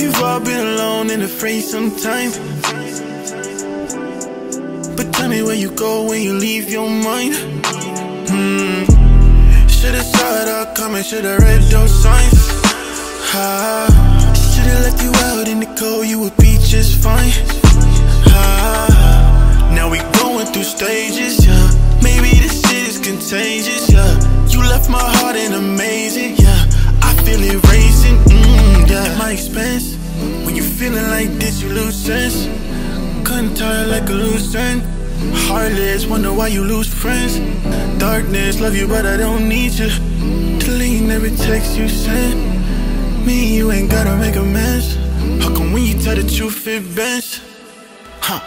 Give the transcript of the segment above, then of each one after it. We've all been alone and afraid sometimes. But tell me where you go when you leave your mind. Should've saw it all coming, should've read those signs. Should've left you out in the cold, you would be just fine. Now we going through stages, yeah. Maybe this shit is contagious, yeah. You left my heart in a maze, yeah. I feel it racing, yeah. At my expense, when you feeling like this, you lose sense. Couldn't tie like a loose end. Heartless, wonder why you lose friends. Darkness, love you but I don't need you. Deleting every text you sent. Me and you ain't gotta make amends. How come when you tell the truth it bends? Huh.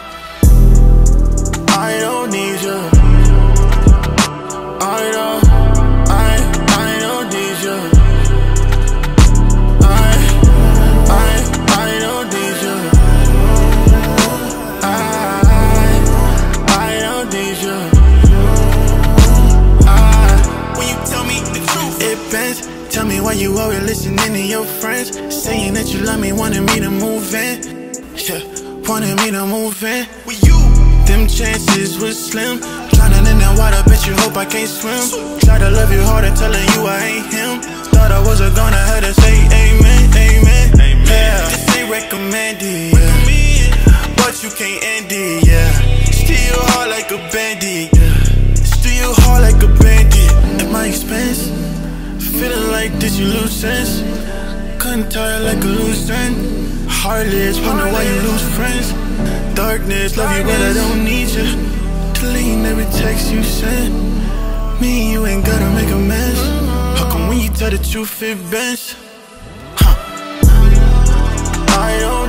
I don't need you. I don't need you. I don't need you. I don't need you. When you tell me the truth, it bends. Tell me why you always listening to your friends, saying that you love me, wanting me to move in. Yeah, wanting me to move in. With you, them chances was slim. Drowning in that water, bet you hope I can't swim. Try to love you harder, telling you I ain't him. Thought I was a goner, had to say amen, amen, amen. Yeah, this ain't recommended, yeah. But you can't end it, yeah. Steal hard like a bandit, yeah. Steal hard like a bandit. At my expense, feeling like this, you lose sense. Couldn't tie like a loose end. Heartless, wonder why you lose friends. Darkness, love you but I don't need you. Deleting every text you sent. Me and you ain't gotta make a mess. How come when you tell the truth it bends? Huh. I don't